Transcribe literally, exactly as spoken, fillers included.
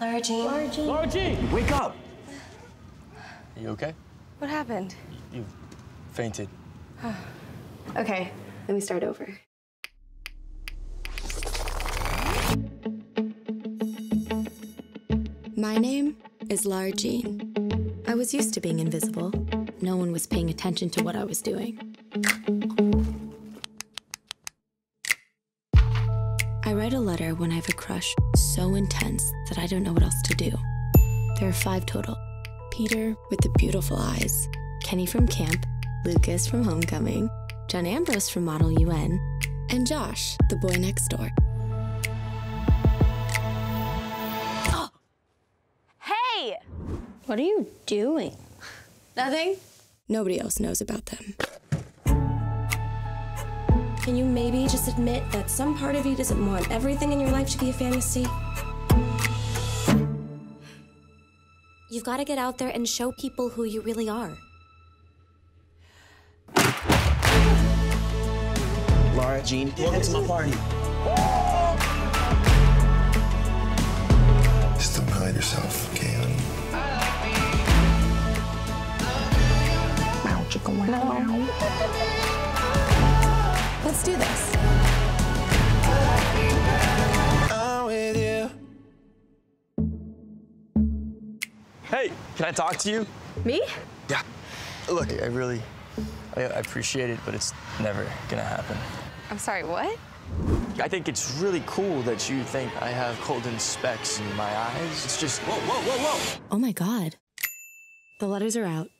Lara Jean. Lara Jean. Lara Jean, wake up. Are you okay? What happened? You fainted. Okay, let me start over. My name is Lara Jean. I was used to being invisible. No one was paying attention to what I was doing. I write a letter when I have a crush so intense that I don't know what else to do. There are five total. Peter with the beautiful eyes, Kenny from camp, Lucas from homecoming, John Ambrose from Model U N, and Josh, the boy next door. Hey! What are you doing? Nothing? Nobody else knows about them. Can you maybe just admit that some part of you doesn't want everything in your life to be a fantasy? You've got to get out there and show people who you really are. Lara Jean, welcome to my party. Just don't hide yourself, okay, honey? Wow, chicka, wow, wow. Let's do this. I'm with you. Hey, can I talk to you? Me? Yeah. Look, I really, I appreciate it, but it's never gonna happen. I'm sorry, what? I think it's really cool that you think I have golden specks in my eyes. It's just, whoa, whoa, whoa, whoa. Oh my God. The letters are out.